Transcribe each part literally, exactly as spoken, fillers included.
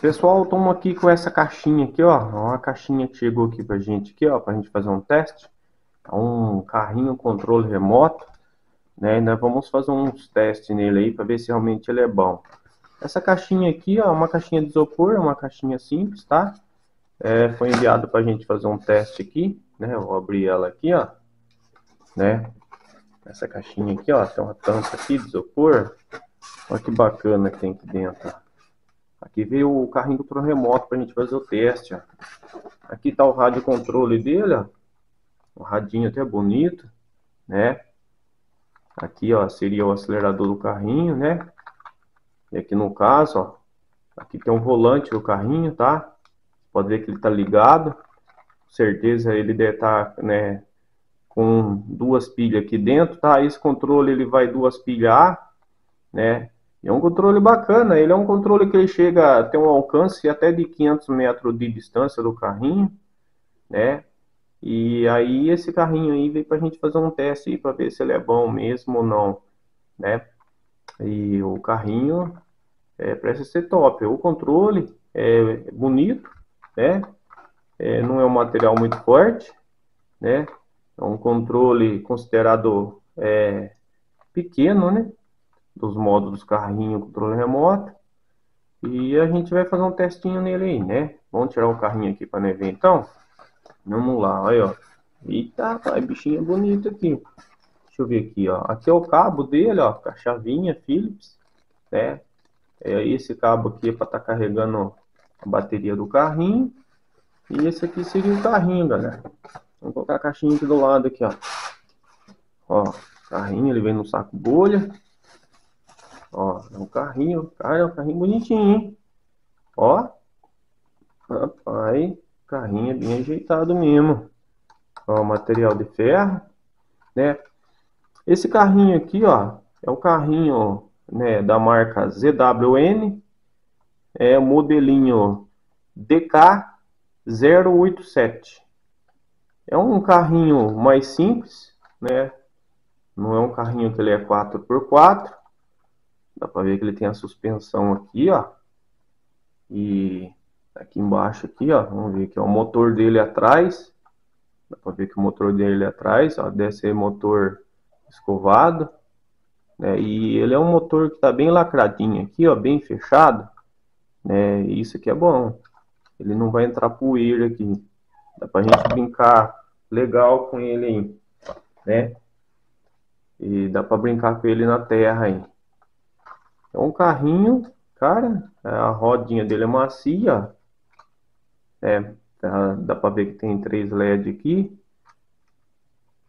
Pessoal, estamos aqui com essa caixinha aqui, ó. Uma caixinha que chegou aqui pra gente aqui, ó, pra gente fazer um teste. É um carrinho controle remoto, né? E nós vamos fazer uns testes nele aí para ver se realmente ele é bom. Essa caixinha aqui, ó, é uma caixinha de isopor, uma caixinha simples, tá? É, foi enviado pra gente fazer um teste aqui, né? Eu vou abrir ela aqui, ó, né? Essa caixinha aqui, ó, tem uma tampa aqui de isopor. Olha que bacana que tem aqui dentro. Aqui veio o carrinho do controle remoto pra gente fazer o teste, ó. Aqui tá o rádio controle dele, ó. O radinho até bonito, né? Aqui, ó, seria o acelerador do carrinho, né? E aqui no caso, ó, aqui tem um volante do carrinho, tá? Pode ver que ele tá ligado. Com certeza ele deve estar, né, com duas pilhas aqui dentro, tá? Esse controle ele vai duas pilhas A, né? E é um controle bacana. Ele é um controle que ele chega a ter um alcance até de quinhentos metros de distância do carrinho, né? E aí esse carrinho aí veio pra gente fazer um teste aí pra ver se ele é bom mesmo ou não, né? E o carrinho é, parece ser top. O controle é bonito, né? É, não é um material muito forte, né? É um controle considerado é, pequeno, né? Dos modos dos carrinhos, controle remoto. E a gente vai fazer um testinho nele aí, né? Vamos tirar o carrinho aqui para ver então. Vamos lá, olha, ó. Eita, pai, bichinho bonito aqui. Deixa eu ver aqui, ó. Aqui é o cabo dele, ó, com a chavinha Philips, né? É, esse cabo aqui é para estar carregando a bateria do carrinho. E esse aqui seria o carrinho, galera. Vamos colocar a caixinha aqui do lado aqui, ó. Ó, o carrinho, ele vem no saco bolha. Ó, é um carrinho, cara, é um carrinho bonitinho, hein? Ó, rapaz, carrinho é bem ajeitado mesmo. Ó, material de ferro, né? Esse carrinho aqui, ó, é o carrinho, né, da marca Z W N. É o modelinho D K zero oito sete. É um carrinho mais simples, né? Não é um carrinho que ele é quatro por quatro. Dá pra ver que ele tem a suspensão aqui, ó. E aqui embaixo, aqui, ó. Vamos ver aqui, ó, o motor dele atrás. Dá pra ver que o motor dele atrás, ó. Deve ser motor escovado, né? E ele é um motor que tá bem lacradinho aqui, ó. Bem fechado, né? E isso aqui é bom. Ele não vai entrar poeira aqui. Dá pra gente brincar legal com ele aí, né? E dá pra brincar com ele na terra aí. É um carrinho, cara, a rodinha dele é macia, é, dá, dá pra ver que tem três L E D aqui,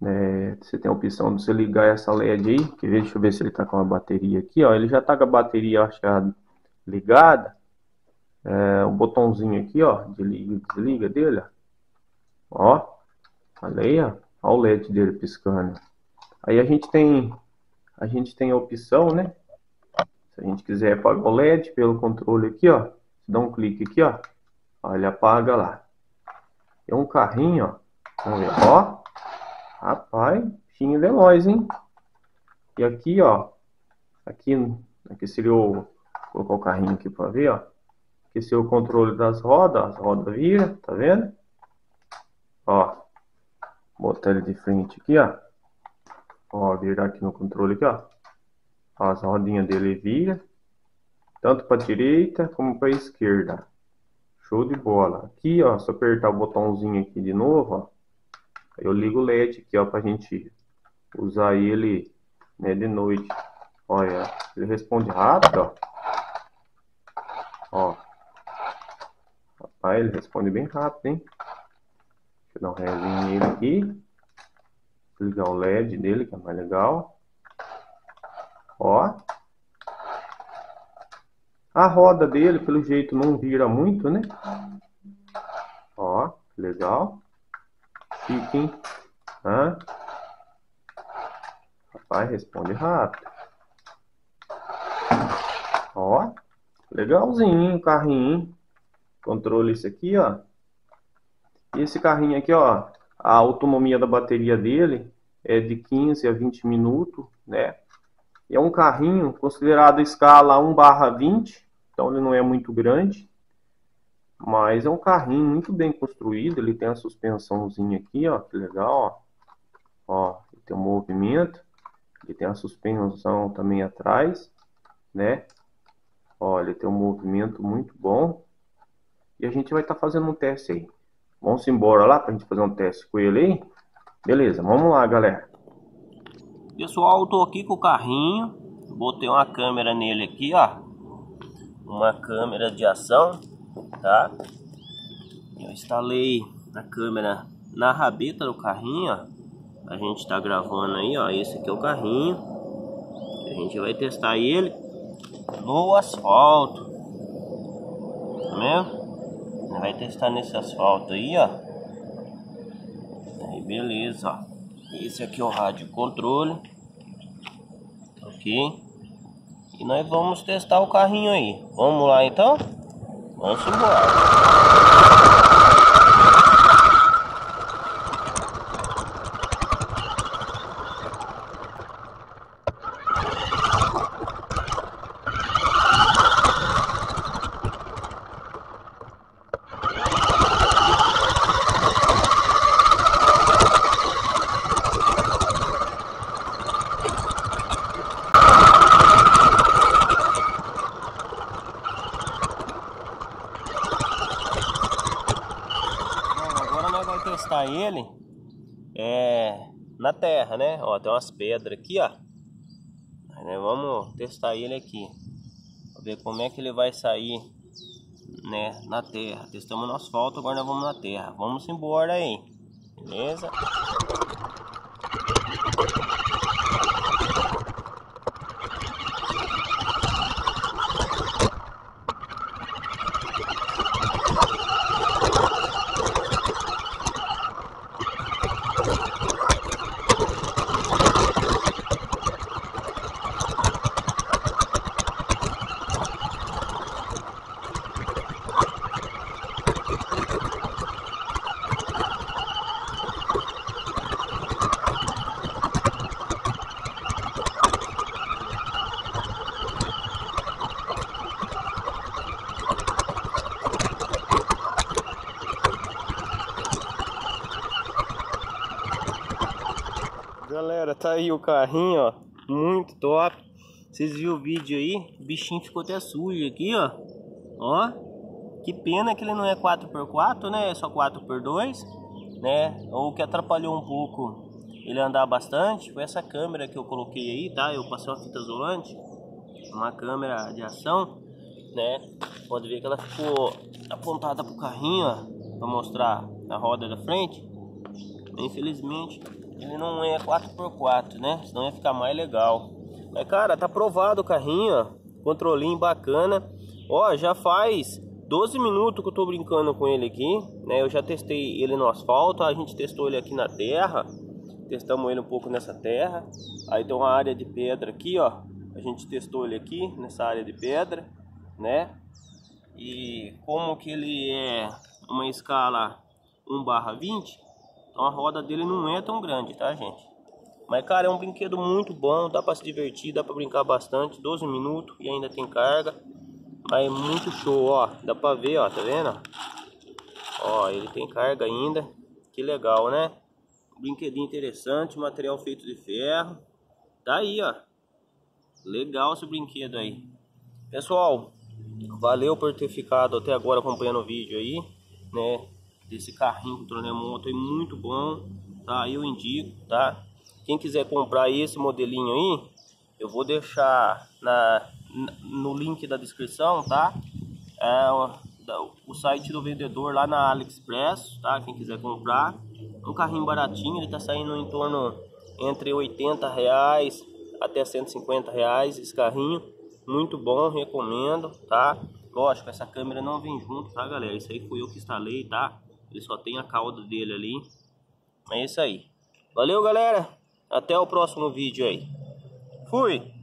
é, você tem a opção de você ligar essa L E D aí, que, deixa eu ver se ele tá com a bateria aqui, ó, ele já tá com a bateria, acho, ligada, é, o botãozinho aqui, ó, de liga, desliga dele, ó, falei, ó, ó o L E D dele piscando. Aí a gente tem, a gente tem a opção, né? Se a gente quiser apagar o L E D pelo controle aqui, ó, dá um clique aqui, ó, ó, ele apaga lá. É um carrinho, ó, vamos ver, ó, rapaz, bichinho veloz, hein? E aqui, ó, aqui, aqui seria o, vou colocar o carrinho aqui pra ver, ó, aqui seria o controle das rodas, as rodas viram, tá vendo? Ó, botar ele de frente aqui, ó, ó, virar aqui no controle aqui, ó. As rodinhas dele vira, tanto para direita como para esquerda. Show de bola. Aqui, ó, se eu apertar o botãozinho aqui de novo, ó, eu ligo o L E D aqui, ó, pra gente usar ele, né, de noite. Olha, ele responde rápido, ó. Ó. Rapaz, ele responde bem rápido, hein? Deixa eu dar um rezinho nele aqui. Vou ligar o L E D dele, que é mais legal. Ó, a roda dele, pelo jeito, não vira muito, né? Ó, legal. Chique, hein? Hã? Rapaz, responde rápido. Ó, legalzinho o carrinho, hein? Controle isso aqui, ó. E esse carrinho aqui, ó, a autonomia da bateria dele é de quinze a vinte minutos, né? É um carrinho considerado escala um barra vinte, então ele não é muito grande, Mas é um carrinho muito bem construído. Ele tem a suspensãozinha aqui, ó, que legal, ó. Ó, ele tem um movimento. Ele tem a suspensão também atrás, né? Ó, ele tem um movimento muito bom. E a gente vai estar tá fazendo um teste aí. Vamos embora lá pra gente fazer um teste com ele aí. Beleza, vamos lá, galera. Pessoal, eu tô aqui com o carrinho. Botei uma câmera nele aqui, ó. Uma câmera de ação, tá? Eu instalei a câmera na rabeta do carrinho, ó. A gente tá gravando aí, ó. Esse aqui é o carrinho. A gente vai testar ele no asfalto. Tá vendo? Vai testar nesse asfalto aí, ó. Aí, beleza, ó. Esse aqui é o rádio controle. Ok. E nós vamos testar o carrinho aí. Vamos lá então? Vamos embora. Testar ele é, na terra, né? Ó, tem umas pedras aqui, ó. Aí vamos testar ele aqui, ver como é que ele vai sair, né? Na terra. Testamos no asfalto, agora nós vamos na terra. Vamos embora aí, beleza? Galera, tá aí o carrinho, ó, muito top. Vocês viram o vídeo aí? O bichinho ficou até sujo aqui, ó. Ó, que pena que ele não é quatro por quatro, né? É só quatro por dois, né? O que atrapalhou um pouco ele andar bastante foi essa câmera que eu coloquei aí, tá? Eu passei uma fita isolante, uma câmera de ação, né? Pode ver que ela ficou apontada pro carrinho, ó, pra mostrar a roda da frente. Infelizmente ele não é quatro por quatro, né? Senão ia ficar mais legal. Mas cara, tá provado o carrinho, ó. Controlinho bacana. Ó, já faz doze minutos que eu tô brincando com ele aqui, né? Eu já testei ele no asfalto, a gente testou ele aqui na terra. Testamos ele um pouco nessa terra. Aí tem uma área de pedra aqui, ó. A gente testou ele aqui, nessa área de pedra, né? E como que ele é uma escala um barra vinte... Então a roda dele não é tão grande, tá, gente? Mas, cara, é um brinquedo muito bom. Dá pra se divertir, dá pra brincar bastante. doze minutos e ainda tem carga. Mas é muito show, ó. Dá pra ver, ó, tá vendo? Ó, ele tem carga ainda. Que legal, né? Brinquedinho interessante, material feito de ferro. Tá aí, ó. Legal esse brinquedo aí. Pessoal, valeu por ter ficado até agora acompanhando o vídeo aí, né? Esse carrinho com Tronemoto é muito bom, tá? Eu indico, tá? Quem quiser comprar esse modelinho aí, eu vou deixar na, no link da descrição, tá? É o, o site do vendedor lá na AliExpress, tá? Quem quiser comprar, um carrinho baratinho, ele tá saindo em torno entre oitenta reais até cento e cinquenta reais esse carrinho. Muito bom, recomendo, tá? Lógico, essa câmera não vem junto, tá, galera? Isso aí fui eu que instalei, tá? Ele só tem a cauda dele ali. É isso aí. Valeu, galera. Até o próximo vídeo aí. Fui!